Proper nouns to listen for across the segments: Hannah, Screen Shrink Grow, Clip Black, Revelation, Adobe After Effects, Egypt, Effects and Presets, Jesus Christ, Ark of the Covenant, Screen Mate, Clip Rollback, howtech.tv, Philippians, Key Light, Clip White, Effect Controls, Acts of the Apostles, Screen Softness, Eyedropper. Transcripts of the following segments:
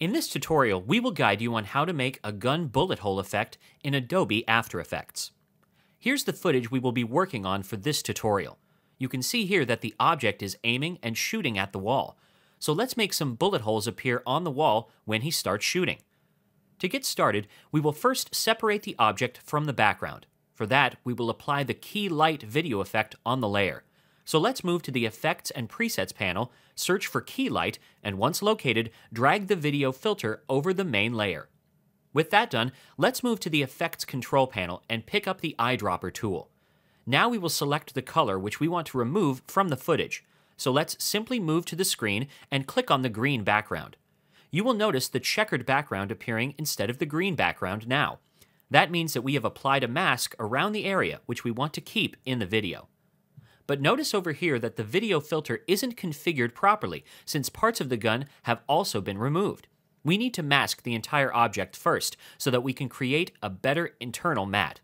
In this tutorial, we will guide you on how to make a gun bullet hole effect in Adobe After Effects. Here's the footage we will be working on for this tutorial. You can see here that the object is aiming and shooting at the wall. So let's make some bullet holes appear on the wall when he starts shooting. To get started, we will first separate the object from the background. For that, we will apply the Key Light video effect on the layer. So let's move to the Effects and Presets panel, search for Key Light, and once located, drag the video filter over the main layer. With that done, let's move to the Effects Control panel and pick up the Eyedropper tool. Now we will select the color which we want to remove from the footage. So let's simply move to the screen and click on the green background. You will notice the checkered background appearing instead of the green background now. That means that we have applied a mask around the area which we want to keep in the video. But notice over here that the video filter isn't configured properly, since parts of the gun have also been removed. We need to mask the entire object first, so that we can create a better internal mat.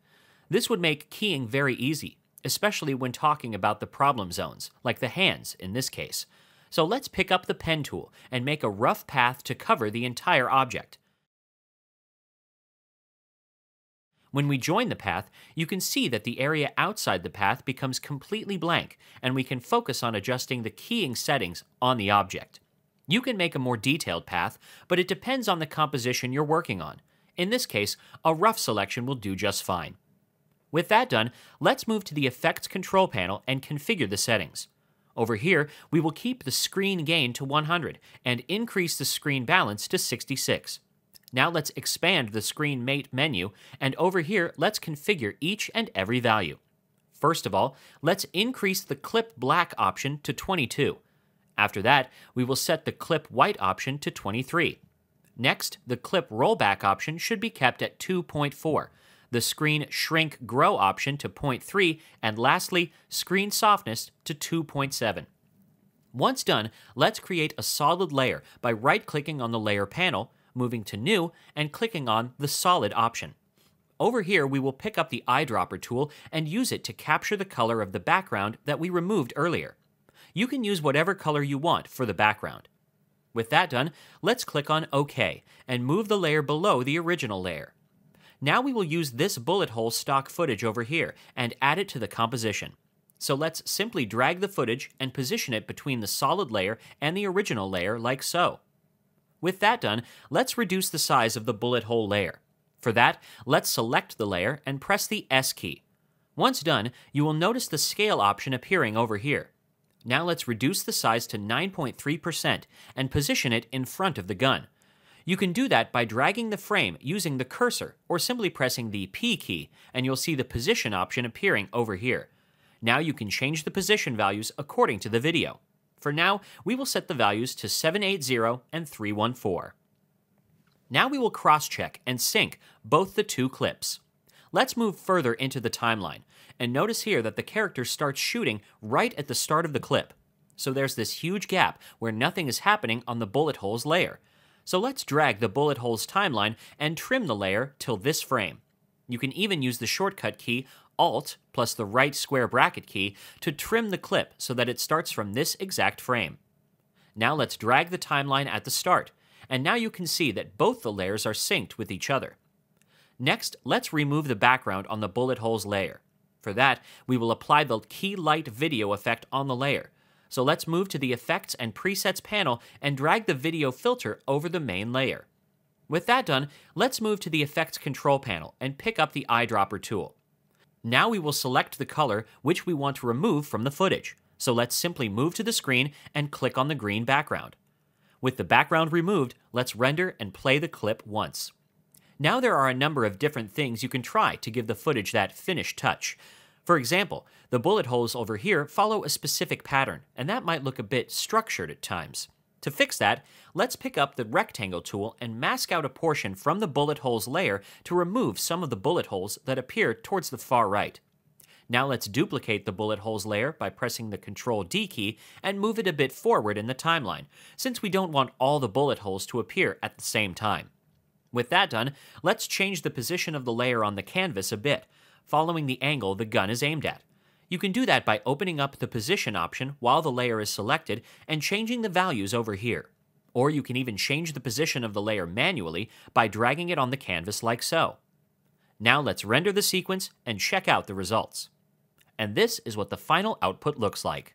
This would make keying very easy, especially when talking about the problem zones, like the hands in this case. So let's pick up the pen tool and make a rough path to cover the entire object. When we join the path, you can see that the area outside the path becomes completely blank, and we can focus on adjusting the keying settings on the object. You can make a more detailed path, but it depends on the composition you're working on. In this case, a rough selection will do just fine. With that done, let's move to the Effects Control panel and configure the settings. Over here, we will keep the screen gain to 100 and increase the screen balance to 66. Now let's expand the Screen Mate menu, and over here, let's configure each and every value. First of all, let's increase the Clip Black option to 22. After that, we will set the Clip White option to 23. Next, the Clip Rollback option should be kept at 2.4, the Screen Shrink Grow option to 0.3, and lastly, Screen Softness to 2.7. Once done, let's create a solid layer by right-clicking on the Layer panel, moving to New, and clicking on the Solid option. Over here, we will pick up the Eyedropper tool and use it to capture the color of the background that we removed earlier. You can use whatever color you want for the background. With that done, let's click on OK and move the layer below the original layer. Now we will use this bullet hole stock footage over here and add it to the composition. So let's simply drag the footage and position it between the solid layer and the original layer like so. With that done, let's reduce the size of the bullet hole layer. For that, let's select the layer and press the S key. Once done, you will notice the scale option appearing over here. Now let's reduce the size to 9.3% and position it in front of the gun. You can do that by dragging the frame using the cursor or simply pressing the P key, and you'll see the position option appearing over here. Now you can change the position values according to the video. For now, we will set the values to 780 and 314. Now we will cross-check and sync both the two clips. Let's move further into the timeline, and notice here that the character starts shooting right at the start of the clip. So there's this huge gap where nothing is happening on the bullet holes layer. So let's drag the bullet holes timeline and trim the layer till this frame. You can even use the shortcut key Alt plus the right square bracket key to trim the clip so that it starts from this exact frame. Now let's drag the timeline at the start, and now you can see that both the layers are synced with each other. Next, let's remove the background on the bullet holes layer. For that, we will apply the Key Light video effect on the layer. So let's move to the Effects and Presets panel and drag the video filter over the main layer. With that done, let's move to the Effects Control panel and pick up the Eyedropper tool. Now we will select the color which we want to remove from the footage, so let's simply move to the screen and click on the green background. With the background removed, let's render and play the clip once. Now there are a number of different things you can try to give the footage that finished touch. For example, the bullet holes over here follow a specific pattern, and that might look a bit structured at times. To fix that, let's pick up the Rectangle tool and mask out a portion from the bullet holes layer to remove some of the bullet holes that appear towards the far right. Now let's duplicate the bullet holes layer by pressing the Ctrl-D key and move it a bit forward in the timeline, since we don't want all the bullet holes to appear at the same time. With that done, let's change the position of the layer on the canvas a bit, following the angle the gun is aimed at. You can do that by opening up the position option while the layer is selected and changing the values over here. Or you can even change the position of the layer manually by dragging it on the canvas like so. Now let's render the sequence and check out the results. And this is what the final output looks like.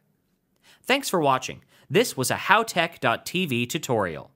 Thanks for watching. This was a howtech.tv tutorial.